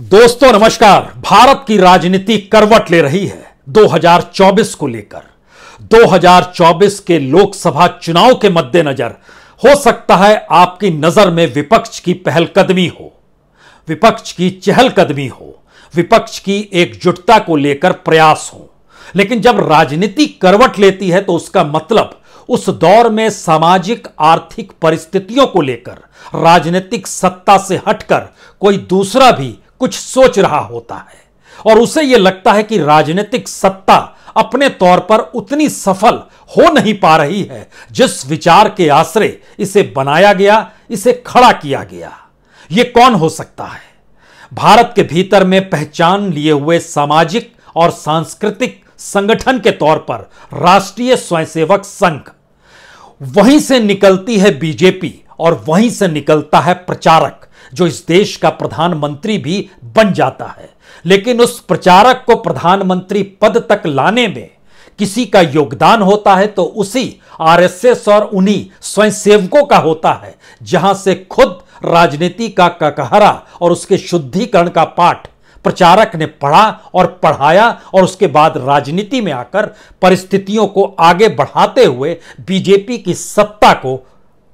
दोस्तों नमस्कार। भारत की राजनीति करवट ले रही है 2024 को लेकर। 2024 के लोकसभा चुनाव के मद्देनजर हो सकता है आपकी नजर में विपक्ष की पहलकदमी हो, विपक्ष की चहलकदमी हो, विपक्ष की एकजुटता को लेकर प्रयास हो, लेकिन जब राजनीति करवट लेती है तो उसका मतलब उस दौर में सामाजिक आर्थिक परिस्थितियों को लेकर राजनीतिक सत्ता से हटकर कोई दूसरा भी कुछ सोच रहा होता है और उसे यह लगता है कि राजनीतिक सत्ता अपने तौर पर उतनी सफल हो नहीं पा रही है जिस विचार के आश्रय इसे बनाया गया, इसे खड़ा किया गया। यह कौन हो सकता है? भारत के भीतर में पहचान लिए हुए सामाजिक और सांस्कृतिक संगठन के तौर पर राष्ट्रीय स्वयंसेवक संघ, वहीं से निकलती है बीजेपी और वहीं से निकलता है प्रचारक जो इस देश का प्रधानमंत्री भी बन जाता है। लेकिन उस प्रचारक को प्रधानमंत्री पद तक लाने में किसी का योगदान होता है तो उसी आरएसएस और उन्हीं स्वयंसेवकों का होता है, जहां से खुद राजनीति का ककहरा और उसके शुद्धिकरण का पाठ प्रचारक ने पढ़ा और पढ़ाया और उसके बाद राजनीति में आकर परिस्थितियों को आगे बढ़ाते हुए बीजेपी की सत्ता को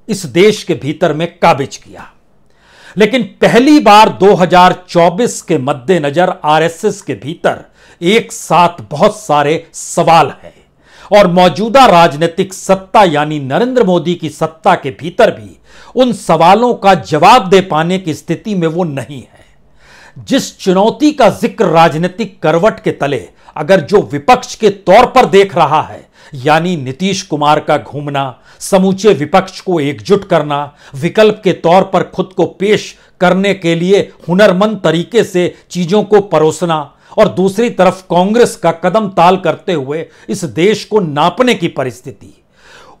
इस देश के भीतर में काबिज किया। लेकिन पहली बार 2024 के मद्देनजर आरएसएस के भीतर एक साथ बहुत सारे सवाल हैं और मौजूदा राजनीतिक सत्ता यानी नरेंद्र मोदी की सत्ता के भीतर भी उन सवालों का जवाब दे पाने की स्थिति में वो नहीं है। जिस चुनौती का जिक्र राजनीतिक करवट के तले अगर जो विपक्ष के तौर पर देख रहा है, यानी नीतीश कुमार का घूमना, समूचे विपक्ष को एकजुट करना, विकल्प के तौर पर खुद को पेश करने के लिए हुनरमंद तरीके से चीजों को परोसना, और दूसरी तरफ कांग्रेस का कदम ताल करते हुए इस देश को नापने की परिस्थिति,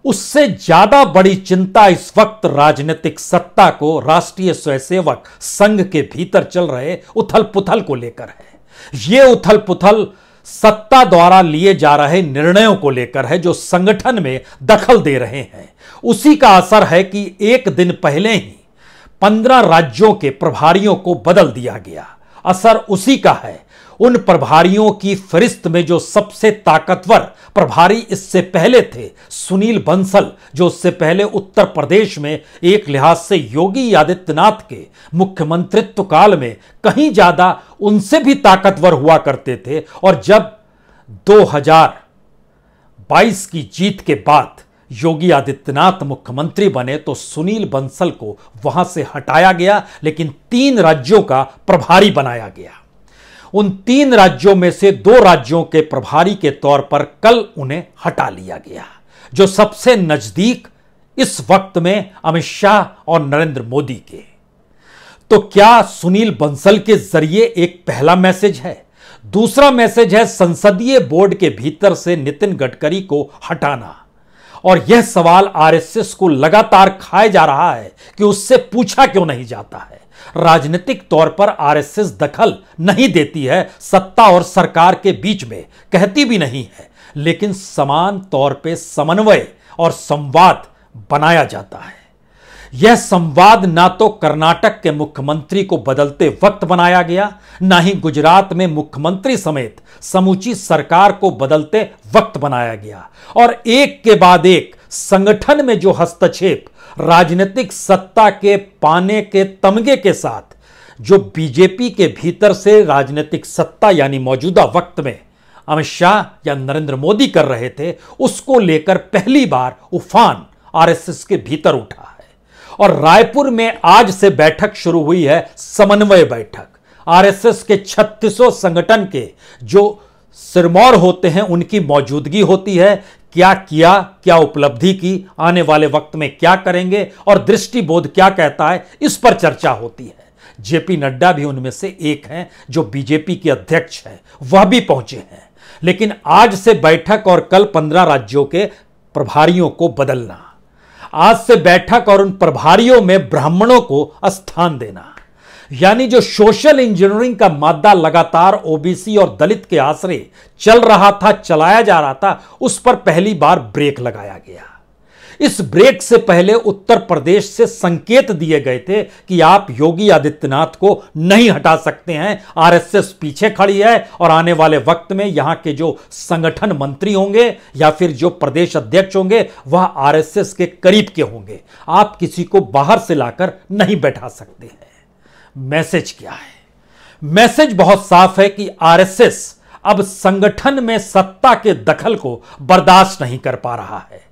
उससे ज्यादा बड़ी चिंता इस वक्त राजनीतिक सत्ता को राष्ट्रीय स्वयंसेवक संघ के भीतर चल रहे उथल पुथल को लेकर है। यह उथल पुथल सत्ता द्वारा लिए जा रहे निर्णयों को लेकर है जो संगठन में दखल दे रहे हैं। उसी का असर है कि एक दिन पहले ही 15 राज्यों के प्रभारियों को बदल दिया गया। असर उसी का है। उन प्रभारियों की फहरिस्त में जो सबसे ताकतवर प्रभारी इससे पहले थे, सुनील बंसल, जो उससे पहले उत्तर प्रदेश में एक लिहाज से योगी आदित्यनाथ के मुख्यमंत्रित्व काल में कहीं ज्यादा उनसे भी ताकतवर हुआ करते थे, और जब 2022 की जीत के बाद योगी आदित्यनाथ मुख्यमंत्री बने तो सुनील बंसल को वहां से हटाया गया, लेकिन 3 राज्यों का प्रभारी बनाया गया। उन 3 राज्यों में से 2 राज्यों के प्रभारी के तौर पर कल उन्हें हटा लिया गया, जो सबसे नजदीक इस वक्त में अमित शाह और नरेंद्र मोदी के। तो क्या सुनील बंसल के जरिए एक पहला मैसेज है? दूसरा मैसेज है संसदीय बोर्ड के भीतर से नितिन गडकरी को हटाना, और यह सवाल आरएसएस को लगातार खाया जा रहा है कि उससे पूछा क्यों नहीं जाता है। राजनीतिक तौर पर आरएसएस दखल नहीं देती है, सत्ता और सरकार के बीच में कहती भी नहीं है, लेकिन समान तौर पे समन्वय और संवाद बनाया जाता है। यह संवाद ना तो कर्नाटक के मुख्यमंत्री को बदलते वक्त बनाया गया, ना ही गुजरात में मुख्यमंत्री समेत समूची सरकार को बदलते वक्त बनाया गया, और एक के बाद एक संगठन में जो हस्तक्षेप राजनीतिक सत्ता के पाने के तमगे के साथ जो बीजेपी के भीतर से राजनीतिक सत्ता यानी मौजूदा वक्त में अमित शाह या नरेंद्र मोदी कर रहे थे, उसको लेकर पहली बार उफान आरएसएस के भीतर उठा है। और रायपुर में आज से बैठक शुरू हुई है, समन्वय बैठक। आरएसएस के 3600 संगठन के जो सिरमौर होते हैं उनकी मौजूदगी होती है। क्या किया, क्या उपलब्धि की, आने वाले वक्त में क्या करेंगे और दृष्टिबोध क्या कहता है, इस पर चर्चा होती है। जे पी नड्डा भी उनमें से एक हैं जो बीजेपी के अध्यक्ष हैं, वह भी पहुंचे हैं। लेकिन आज से बैठक और कल 15 राज्यों के प्रभारियों को बदलना, आज से बैठक और उन प्रभारियों में ब्राह्मणों को स्थान देना, यानी जो सोशल इंजीनियरिंग का मादा लगातार ओबीसी और दलित के आश्रय चल रहा था, चलाया जा रहा था, उस पर पहली बार ब्रेक लगाया गया। इस ब्रेक से पहले उत्तर प्रदेश से संकेत दिए गए थे कि आप योगी आदित्यनाथ को नहीं हटा सकते हैं, आरएसएस पीछे खड़ी है और आने वाले वक्त में यहां के जो संगठन मंत्री होंगे या फिर जो प्रदेश अध्यक्ष होंगे वह आरएसएस के करीब के होंगे। आप किसी को बाहर से लाकर नहीं बैठा सकते हैं। मैसेज क्या है? मैसेज बहुत साफ है कि आरएसएस अब संगठन में सत्ता के दखल को बर्दाश्त नहीं कर पा रहा है।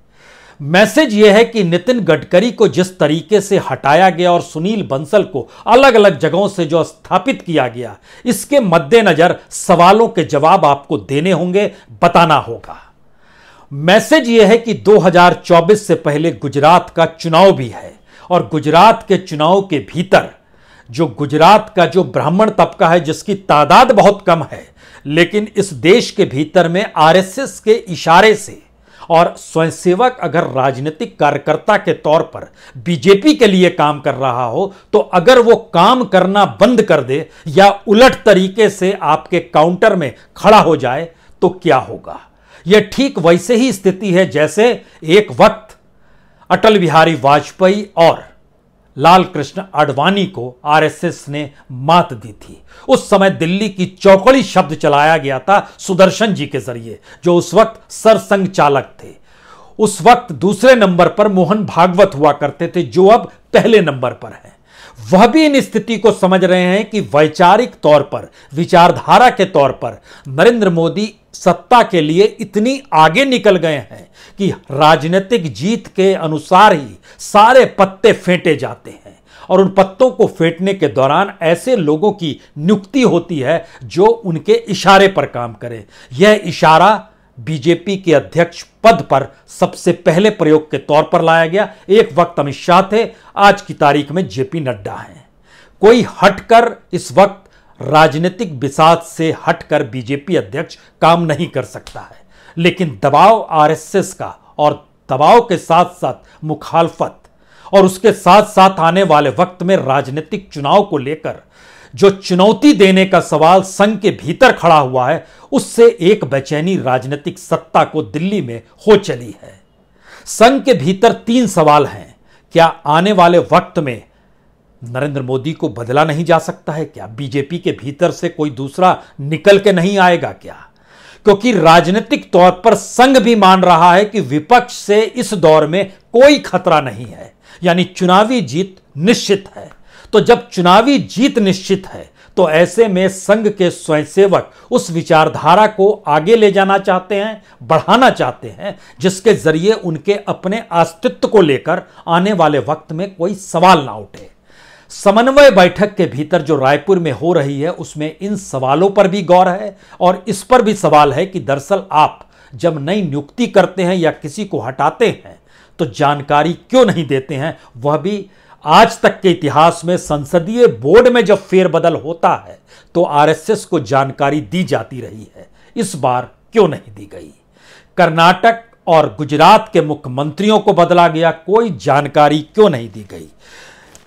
मैसेज यह है कि नितिन गडकरी को जिस तरीके से हटाया गया और सुनील बंसल को अलग अलग जगहों से जो स्थापित किया गया, इसके मद्देनजर सवालों के जवाब आपको देने होंगे, बताना होगा। मैसेज यह है कि 2024 से पहले गुजरात का चुनाव भी है और गुजरात के चुनाव के भीतर जो गुजरात का जो ब्राह्मण तबका है, जिसकी तादाद बहुत कम है, लेकिन इस देश के भीतर में आरएसएस के इशारे से और स्वयंसेवक अगर राजनीतिक कार्यकर्ता के तौर पर बीजेपी के लिए काम कर रहा हो तो अगर वो काम करना बंद कर दे या उलट तरीके से आपके काउंटर में खड़ा हो जाए तो क्या होगा? यह ठीक वैसे ही स्थिति है जैसे एक वक्त अटल बिहारी वाजपेयी और लाल कृष्ण आडवाणी को आरएसएस ने मात दी थी। उस समय दिल्ली की चौकड़ी शब्द चलाया गया था सुदर्शन जी के जरिए, जो उस वक्त सरसंघ चालक थे। उस वक्त दूसरे नंबर पर मोहन भागवत हुआ करते थे, जो अब पहले नंबर पर हैं। वह भी इन स्थिति को समझ रहे हैं कि वैचारिक तौर पर, विचारधारा के तौर पर नरेंद्र मोदी सत्ता के लिए इतनी आगे निकल गए हैं कि राजनीतिक जीत के अनुसार ही सारे पत्ते फेंटे जाते हैं और उन पत्तों को फेंटने के दौरान ऐसे लोगों की नियुक्ति होती है जो उनके इशारे पर काम करें। यह इशारा बीजेपी के अध्यक्ष पद पर सबसे पहले प्रयोग के तौर पर लाया गया। एक वक्त अमित शाह थे, आज की तारीख में JP नड्डा हैं। कोई हटकर, इस वक्त राजनीतिक विसाद से हटकर बीजेपी अध्यक्ष काम नहीं कर सकता है, लेकिन दबाव आरएसएस का और दबाव के साथ साथ मुखालफत और उसके साथ साथ आने वाले वक्त में राजनीतिक चुनाव को लेकर जो चुनौती देने का सवाल संघ के भीतर खड़ा हुआ है, उससे एक बेचैनी राजनीतिक सत्ता को दिल्ली में हो चली है। संघ के भीतर 3 सवाल हैं। क्या आने वाले वक्त में नरेंद्र मोदी को बदला नहीं जा सकता है? क्या बीजेपी के भीतर से कोई दूसरा निकल के नहीं आएगा क्या? क्योंकि राजनीतिक तौर पर संघ भी मान रहा है कि विपक्ष से इस दौर में कोई खतरा नहीं है, यानी चुनावी जीत निश्चित है। तो जब चुनावी जीत निश्चित है तो ऐसे में संघ के स्वयंसेवक उस विचारधारा को आगे ले जाना चाहते हैं, बढ़ाना चाहते हैं, जिसके जरिए उनके अपने अस्तित्व को लेकर आने वाले वक्त में कोई सवाल ना उठे। समन्वय बैठक के भीतर जो रायपुर में हो रही है, उसमें इन सवालों पर भी गौर है और इस पर भी सवाल है कि दरअसल आप जब नई नियुक्ति करते हैं या किसी को हटाते हैं तो जानकारी क्यों नहीं देते हैं। वह भी आज तक के इतिहास में संसदीय बोर्ड में जब फेरबदल होता है तो आरएसएस को जानकारी दी जाती रही है, इस बार क्यों नहीं दी गई? कर्नाटक और गुजरात के मुख्यमंत्रियों को बदला गया, कोई जानकारी क्यों नहीं दी गई?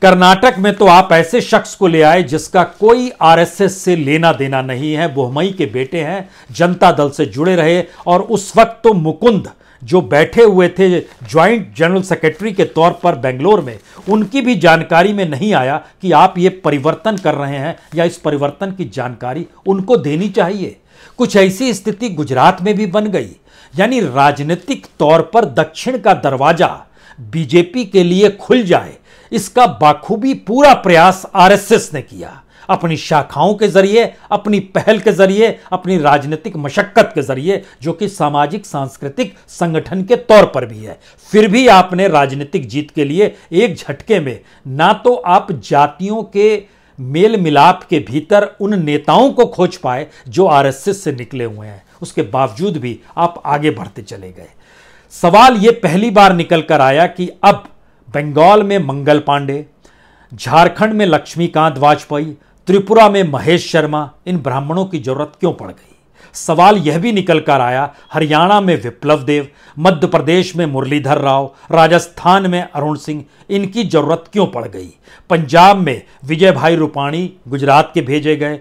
कर्नाटक में तो आप ऐसे शख्स को ले आए जिसका कोई आरएसएस से लेना देना नहीं है, बोहमई के बेटे हैं, जनता दल से जुड़े रहे और उस वक्त तो मुकुंद जो बैठे हुए थे ज्वाइंट जनरल सेक्रेटरी के तौर पर बेंगलोर में, उनकी भी जानकारी में नहीं आया कि आप ये परिवर्तन कर रहे हैं या इस परिवर्तन की जानकारी उनको देनी चाहिए। कुछ ऐसी स्थिति गुजरात में भी बन गई, यानी राजनीतिक तौर पर दक्षिण का दरवाजा बीजेपी के लिए खुल जाए, इसका बाखूबी पूरा प्रयास आरएसएस ने किया, अपनी शाखाओं के जरिए, अपनी पहल के जरिए, अपनी राजनीतिक मशक्कत के जरिए, जो कि सामाजिक सांस्कृतिक संगठन के तौर पर भी है। फिर भी आपने राजनीतिक जीत के लिए एक झटके में ना तो आप जातियों के मेल मिलाप के भीतर उन नेताओं को खोज पाए जो आरएसएस से निकले हुए हैं, उसके बावजूद भी आप आगे बढ़ते चले गए। सवाल ये पहली बार निकल कर आया कि अब बंगाल में मंगल पांडे, झारखंड में लक्ष्मीकांत वाजपेयी, त्रिपुरा में महेश शर्मा, इन ब्राह्मणों की जरूरत क्यों पड़ गई? सवाल यह भी निकल कर आया हरियाणा में विप्लव देव, मध्य प्रदेश में मुरलीधर राव, राजस्थान में अरुण सिंह, इनकी जरूरत क्यों पड़ गई? पंजाब में विजय भाई रूपाणी गुजरात के भेजे गए,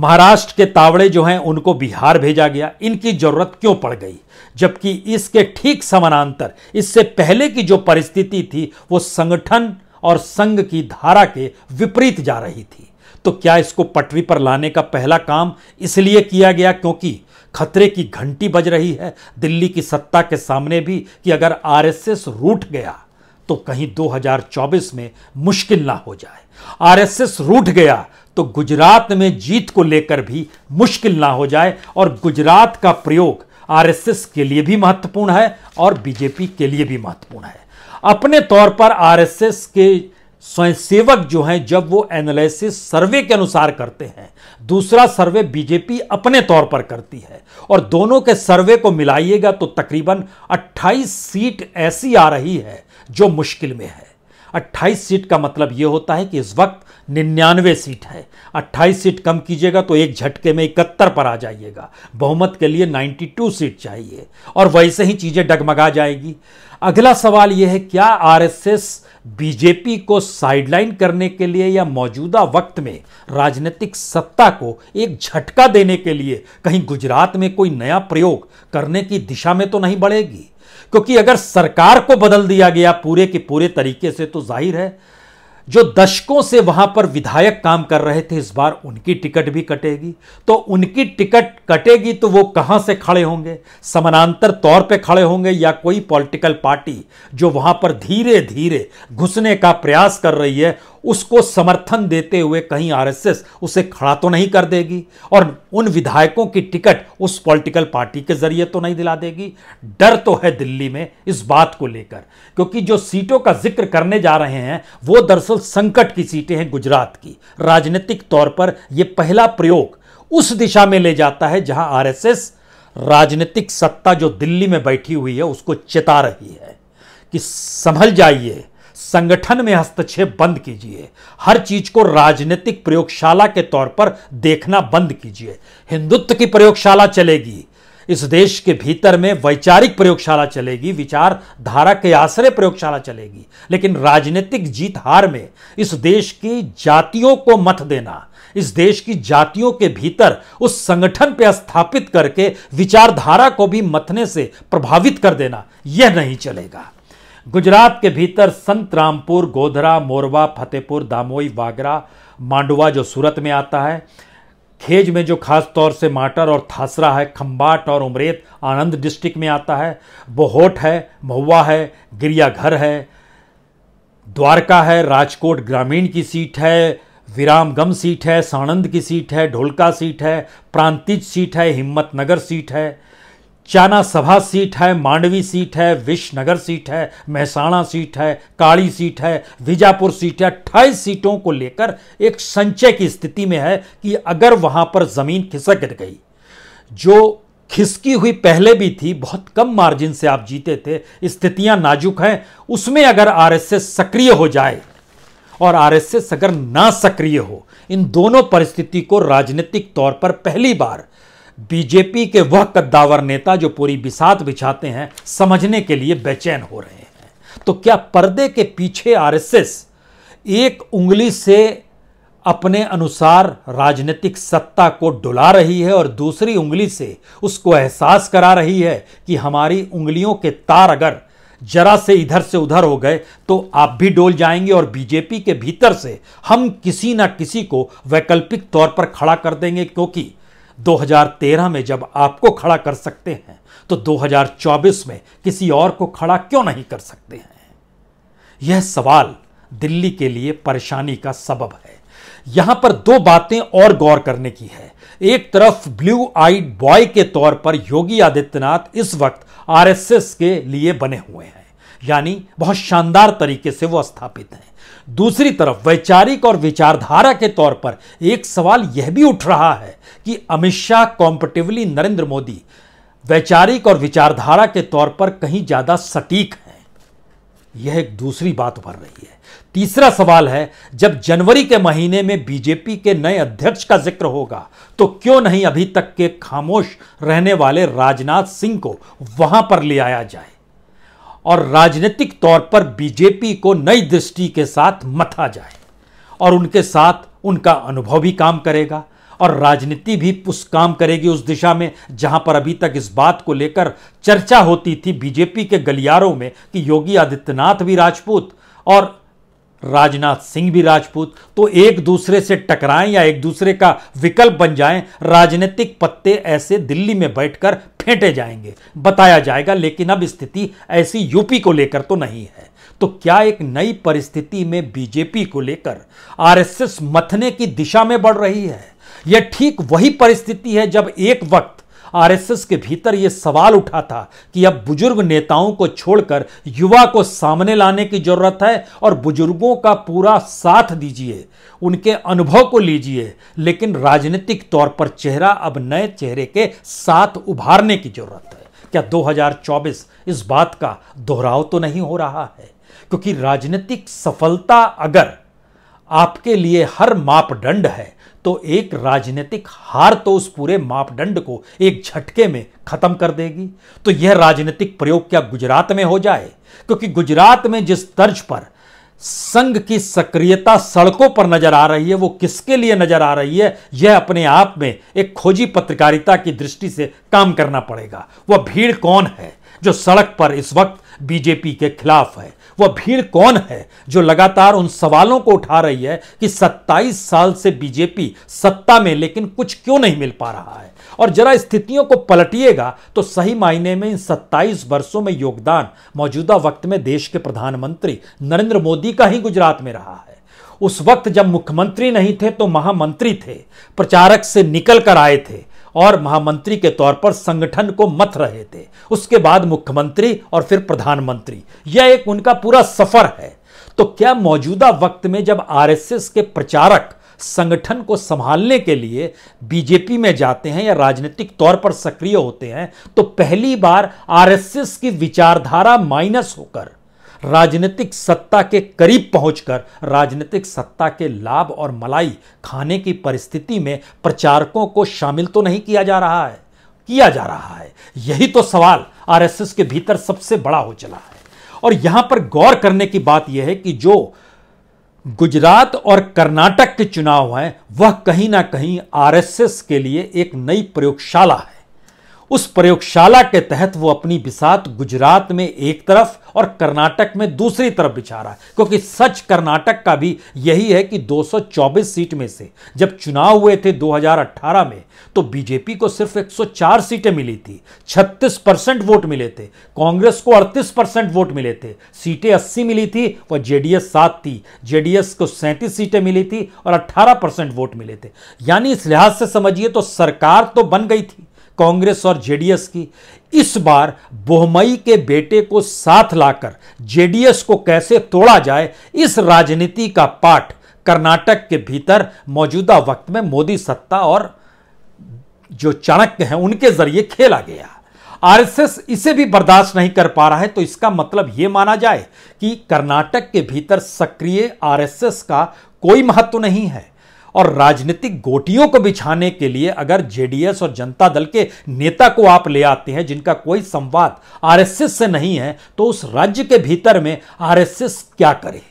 महाराष्ट्र के तावड़े जो हैं उनको बिहार भेजा गया, इनकी जरूरत क्यों पड़ गई? जबकि इसके ठीक समानांतर इससे पहले की जो परिस्थिति थी वो संगठन और संघ की धारा के विपरीत जा रही थी। तो क्या इसको पटरी पर लाने का पहला काम इसलिए किया गया क्योंकि खतरे की घंटी बज रही है दिल्ली की सत्ता के सामने भी कि अगर आरएसएस रूठ गया तो कहीं 2024 में मुश्किल ना हो जाए, आरएसएस रूठ गया तो गुजरात में जीत को लेकर भी मुश्किल ना हो जाए। और गुजरात का प्रयोग आरएसएस के लिए भी महत्वपूर्ण है और बीजेपी के लिए भी महत्वपूर्ण है। अपने तौर पर आरएसएस के स्वयंसेवक जो हैं जब वो एनालिसिस सर्वे के अनुसार करते हैं, दूसरा सर्वे बीजेपी अपने तौर पर करती है, और दोनों के सर्वे को मिलाइएगा तो तकरीबन 28 सीट ऐसी आ रही है जो मुश्किल में है। 28 सीट का मतलब ये होता है कि इस वक्त 99 सीट है, 28 सीट कम कीजिएगा तो एक झटके में 71 पर आ जाइएगा। बहुमत के लिए 92 सीट चाहिए और वैसे ही चीज़ें डगमगा जाएगी। अगला सवाल यह है, क्या आरएसएस बीजेपी को साइडलाइन करने के लिए या मौजूदा वक्त में राजनीतिक सत्ता को एक झटका देने के लिए कहीं गुजरात में कोई नया प्रयोग करने की दिशा में तो नहीं बढ़ेगी? क्योंकि अगर सरकार को बदल दिया गया पूरे के पूरे तरीके से तो जाहिर है जो दशकों से वहां पर विधायक काम कर रहे थे इस बार उनकी टिकट भी कटेगी। तो उनकी टिकट कटेगी तो वो कहां से खड़े होंगे? समानांतर तौर पे खड़े होंगे या कोई पॉलिटिकल पार्टी जो वहां पर धीरे धीरे घुसने का प्रयास कर रही है उसको समर्थन देते हुए कहीं आरएसएस उसे खड़ा तो नहीं कर देगी और उन विधायकों की टिकट उस पॉलिटिकल पार्टी के जरिए तो नहीं दिला देगी? डर तो है दिल्ली में इस बात को लेकर, क्योंकि जो सीटों का जिक्र करने जा रहे हैं वो दरअसल संकट की सीटें हैं गुजरात की। राजनीतिक तौर पर यह पहला प्रयोग उस दिशा में ले जाता है जहां आरएसएस राजनीतिक सत्ता जो दिल्ली में बैठी हुई है उसको चेता रही है कि संभल जाइए, संगठन में हस्तक्षेप बंद कीजिए, हर चीज को राजनीतिक प्रयोगशाला के तौर पर देखना बंद कीजिए। हिंदुत्व की प्रयोगशाला चलेगी इस देश के भीतर में, वैचारिक प्रयोगशाला चलेगी, विचारधारा के आश्रय प्रयोगशाला चलेगी, लेकिन राजनीतिक जीत हार में इस देश की जातियों को मत देना, इस देश की जातियों के भीतर उस संगठन पर स्थापित करके विचारधारा को भी मथने से प्रभावित कर देना, यह नहीं चलेगा। गुजरात के भीतर संत रामपुर, गोधरा, मोरवा, फतेहपुर, दामोई, वागरा, मांडवा जो सूरत में आता है, खेज में जो खास तौर से माटर और थासरा है, खंबाट और उमरेत आनंद डिस्ट्रिक्ट में आता है, बोहोट है, महुआ है, गिरियाघर है, द्वारका है, राजकोट ग्रामीण की सीट है, विरामगम सीट है, साणंद की सीट है, ढोलका सीट है, प्रांतिज सीट है, हिम्मतनगर सीट है, चाना सभा सीट है, मांडवी सीट है, विशनगर सीट है, महसाणा सीट है, काड़ी सीट है, विजापुर सीट है। 28 सीटों को लेकर एक संचय की स्थिति में है कि अगर वहां पर जमीन खिसक गई, जो खिसकी हुई पहले भी थी, बहुत कम मार्जिन से आप जीते थे, स्थितियां नाजुक हैं, उसमें अगर आरएसएस सक्रिय हो जाए और आरएसएस अगर ना सक्रिय हो, इन दोनों परिस्थिति को राजनीतिक तौर पर पहली बार बीजेपी के वह कद्दावर नेता जो पूरी बिसात बिछाते हैं समझने के लिए बेचैन हो रहे हैं। तो क्या पर्दे के पीछे आरएसएस एक उंगली से अपने अनुसार राजनीतिक सत्ता को डुला रही है और दूसरी उंगली से उसको एहसास करा रही है कि हमारी उंगलियों के तार अगर जरा से इधर से उधर हो गए तो आप भी डोल जाएंगे और बीजेपी के भीतर से हम किसी ना किसी को वैकल्पिक तौर पर खड़ा कर देंगे? क्योंकि 2013 में जब आपको खड़ा कर सकते हैं तो 2024 में किसी और को खड़ा क्यों नहीं कर सकते हैं? यह सवाल दिल्ली के लिए परेशानी का सबब है। यहां पर दो बातें और गौर करने की है। एक तरफ ब्लू आइड बॉय के तौर पर योगी आदित्यनाथ इस वक्त आरएसएस के लिए बने हुए हैं, यानी बहुत शानदार तरीके से वो स्थापित हैं। दूसरी तरफ वैचारिक और विचारधारा के तौर पर एक सवाल यह भी उठ रहा है कि अमित शाह कॉम्पिटिवली नरेंद्र मोदी वैचारिक और विचारधारा के तौर पर कहीं ज्यादा सटीक हैं, यह एक दूसरी बात उभर रही है। तीसरा सवाल है, जब जनवरी के महीने में बीजेपी के नए अध्यक्ष का जिक्र होगा तो क्यों नहीं अभी तक के खामोश रहने वाले राजनाथ सिंह को वहां पर ले आया जाए और राजनीतिक तौर पर बीजेपी को नई दृष्टि के साथ मथा जाए और उनके साथ उनका अनुभव भी काम करेगा और राजनीति भी उस काम करेगी उस दिशा में जहां पर अभी तक इस बात को लेकर चर्चा होती थी बीजेपी के गलियारों में कि योगी आदित्यनाथ भी राजपूत और राजनाथ सिंह भी राजपूत, तो एक दूसरे से टकराएं या एक दूसरे का विकल्प बन जाएं, राजनीतिक पत्ते ऐसे दिल्ली में बैठकर फेंटे जाएंगे, बताया जाएगा। लेकिन अब स्थिति ऐसी यूपी को लेकर तो नहीं है। तो क्या एक नई परिस्थिति में बीजेपी को लेकर आरएसएस मथने की दिशा में बढ़ रही है? यह ठीक वही परिस्थिति है जब एक वक्त आरएसएस के भीतर यह सवाल उठा था कि अब बुजुर्ग नेताओं को छोड़कर युवा को सामने लाने की जरूरत है और बुजुर्गों का पूरा साथ दीजिए, उनके अनुभव को लीजिए, लेकिन राजनीतिक तौर पर चेहरा अब नए चेहरे के साथ उभारने की जरूरत है। क्या 2024 इस बात का दोहराव तो नहीं हो रहा है? क्योंकि राजनीतिक सफलता अगर आपके लिए हर मापदंड है तो एक राजनीतिक हार तो उस पूरे मापदंड को एक झटके में खत्म कर देगी। तो यह राजनीतिक प्रयोग क्या गुजरात में हो जाए? क्योंकि गुजरात में जिस तर्ज पर संघ की सक्रियता सड़कों पर नजर आ रही है वो किसके लिए नजर आ रही है, यह अपने आप में एक खोजी पत्रकारिता की दृष्टि से काम करना पड़ेगा। वह भीड़ कौन है जो सड़क पर इस वक्त बीजेपी के खिलाफ है? वह भीड़ कौन है जो लगातार उन सवालों को उठा रही है कि 27 साल से बीजेपी सत्ता में लेकिन कुछ क्यों नहीं मिल पा रहा है? और जरा स्थितियों को पलटिएगा तो सही मायने में इन 27 वर्षों में योगदान मौजूदा वक्त में देश के प्रधानमंत्री नरेंद्र मोदी का ही गुजरात में रहा है। उस वक्त जब मुख्यमंत्री नहीं थे तो महामंत्री थे, प्रचारक से निकल कर आए थे और महामंत्री के तौर पर संगठन को मथ रहे थे, उसके बाद मुख्यमंत्री और फिर प्रधानमंत्री, यह एक उनका पूरा सफर है। तो क्या मौजूदा वक्त में जब आरएसएस के प्रचारक संगठन को संभालने के लिए बीजेपी में जाते हैं या राजनीतिक तौर पर सक्रिय होते हैं तो पहली बार आरएसएस की विचारधारा माइनस होकर राजनीतिक सत्ता के करीब पहुंचकर राजनीतिक सत्ता के लाभ और मलाई खाने की परिस्थिति में प्रचारकों को शामिल तो नहीं किया जा रहा है, किया जा रहा है। यही तो सवाल आरएसएस के भीतर सबसे बड़ा हो चला है। और यहां पर गौर करने की बात यह है कि जो गुजरात और कर्नाटक के चुनाव हैं वह कहीं ना कहीं आरएसएस के लिए एक नई प्रयोगशाला है। उस प्रयोगशाला के तहत वो अपनी बिसात गुजरात में एक तरफ और कर्नाटक में दूसरी तरफ बिछा रहा है, क्योंकि सच कर्नाटक का भी यही है कि 224 सीट में से जब चुनाव हुए थे 2018 में तो बीजेपी को सिर्फ 104 सीटें मिली थी, 36% वोट मिले थे, कांग्रेस को 38% वोट मिले थे, सीटें 80 मिली थी और जेडीएस 7 थी, जेडीएस को 37 सीटें मिली थी और 18% वोट मिले थे। यानी इस लिहाज से समझिए तो सरकार तो बन गई थी कांग्रेस और जेडीएस की। इस बार बोहमई के बेटे को साथ लाकर जेडीएस को कैसे तोड़ा जाए, इस राजनीति का पाठ कर्नाटक के भीतर मौजूदा वक्त में मोदी सत्ता और जो चाणक्य हैं उनके जरिए खेला गया। आरएसएस इसे भी बर्दाश्त नहीं कर पा रहा है। तो इसका मतलब यह माना जाए कि कर्नाटक के भीतर सक्रिय आरएसएस का कोई महत्व नहीं है और राजनीतिक गोटियों को बिछाने के लिए अगर जेडीएस और जनता दल के नेता को आप ले आते हैं जिनका कोई संवाद आरएसएस से नहीं है तो उस राज्य के भीतर में आरएसएस क्या करे?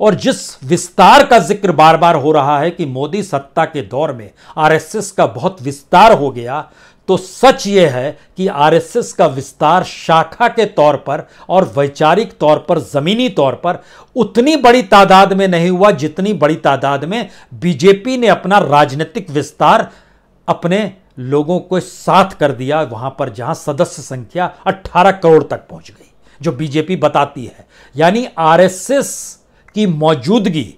और जिस विस्तार का जिक्र बार बार हो रहा है कि मोदी सत्ता के दौर में आरएसएस का बहुत विस्तार हो गया, तो सच यह है कि आरएसएस का विस्तार शाखा के तौर पर और वैचारिक तौर पर जमीनी तौर पर उतनी बड़ी तादाद में नहीं हुआ जितनी बड़ी तादाद में बीजेपी ने अपना राजनीतिक विस्तार अपने लोगों को साथ कर दिया वहां पर, जहां सदस्य संख्या 18 करोड़ तक पहुंच गई जो बीजेपी बताती है। यानी आरएसएस की मौजूदगी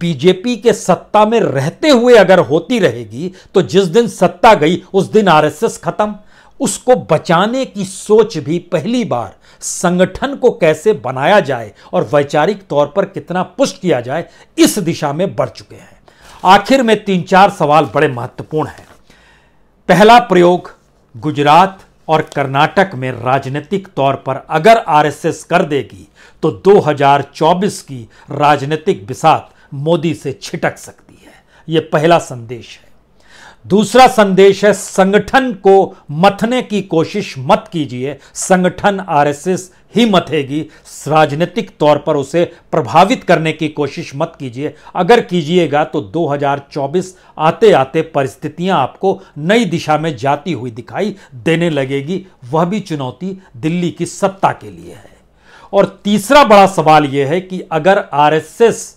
बीजेपी के सत्ता में रहते हुए अगर होती रहेगी तो जिस दिन सत्ता गई उस दिन आरएसएस खत्म। उसको बचाने की सोच भी पहली बार संगठन को कैसे बनाया जाए और वैचारिक तौर पर कितना पुष्ट किया जाए, इस दिशा में बढ़ चुके हैं। आखिर में 3-4 सवाल बड़े महत्वपूर्ण हैं। पहला प्रयोग गुजरात और कर्नाटक में राजनीतिक तौर पर अगर आरएसएस कर देगी तो 2024 की राजनीतिक बिसात मोदी से छिटक सकती है, यह पहला संदेश है। दूसरा संदेश है, संगठन को मथने की कोशिश मत कीजिए, संगठन आरएसएस ही मथेगी, राजनीतिक तौर पर उसे प्रभावित करने की कोशिश मत कीजिए, अगर कीजिएगा तो 2024 आते आते परिस्थितियां आपको नई दिशा में जाती हुई दिखाई देने लगेगी। वह भी चुनौती दिल्ली की सत्ता के लिए है। और तीसरा बड़ा सवाल यह है कि अगर आरएसएस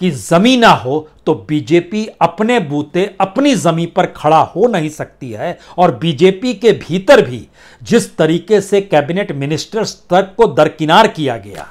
कि जमी ना हो तो बीजेपी अपने बूते अपनी जमी पर खड़ा हो नहीं सकती है। और बीजेपी के भीतर भी जिस तरीके से कैबिनेट मिनिस्टर्स तक को दरकिनार किया गया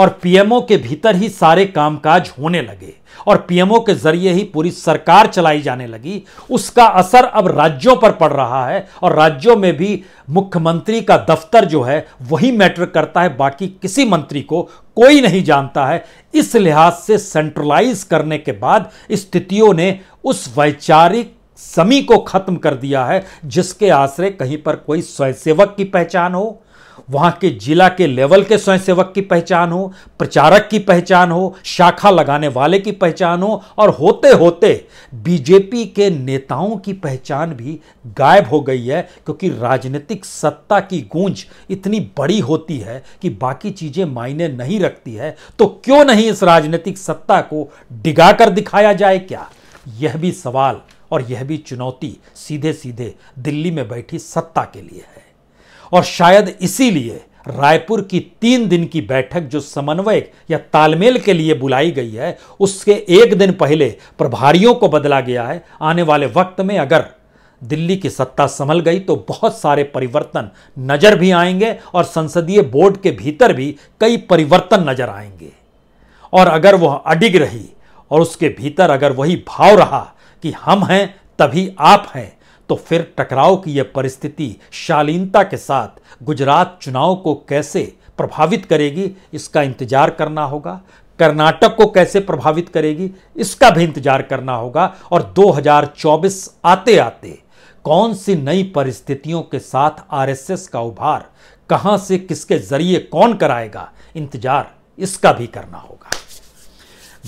और पीएमओ के भीतर ही सारे कामकाज होने लगे और पीएमओ के जरिए ही पूरी सरकार चलाई जाने लगी, उसका असर अब राज्यों पर पड़ रहा है। और राज्यों में भी मुख्यमंत्री का दफ्तर जो है वही मैटर करता है, बाकी किसी मंत्री को कोई नहीं जानता है। इस लिहाज से सेंट्रलाइज करने के बाद स्थितियों ने उस वैचारिक समी को खत्म कर दिया है जिसके आश्रय कहीं पर कोई स्वयंसेवक की पहचान हो, वहां के जिला के लेवल के स्वयंसेवक की पहचान हो, प्रचारक की पहचान हो, शाखा लगाने वाले की पहचान हो, और होते होते बीजेपी के नेताओं की पहचान भी गायब हो गई है। क्योंकि राजनीतिक सत्ता की गूंज इतनी बड़ी होती है कि बाकी चीजें मायने नहीं रखती है। तो क्यों नहीं इस राजनीतिक सत्ता को डिगा कर दिखाया जाए क्या? यह भी सवाल और यह भी चुनौती सीधे सीधे दिल्ली में बैठी सत्ता के लिए है। और शायद इसीलिए रायपुर की 3 दिन की बैठक जो समन्वय या तालमेल के लिए बुलाई गई है, उसके 1 दिन पहले प्रभारियों को बदला गया है। आने वाले वक्त में अगर दिल्ली की सत्ता संभल गई तो बहुत सारे परिवर्तन नजर भी आएंगे और संसदीय बोर्ड के भीतर भी कई परिवर्तन नजर आएंगे। और अगर वह अडिग रही और उसके भीतर अगर वही भाव रहा कि हम हैं तभी आप हैं, तो फिर टकराव की यह परिस्थिति शालीनता के साथ गुजरात चुनाव को कैसे प्रभावित करेगी, इसका इंतजार करना होगा। कर्नाटक को कैसे प्रभावित करेगी, इसका भी इंतजार करना होगा। और 2024 आते आते कौन सी नई परिस्थितियों के साथ आरएसएस का उभार कहां से किसके जरिए कौन कराएगा, इंतजार इसका भी करना होगा।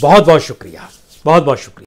बहुत बहुत शुक्रिया, बहुत बहुत शुक्रिया।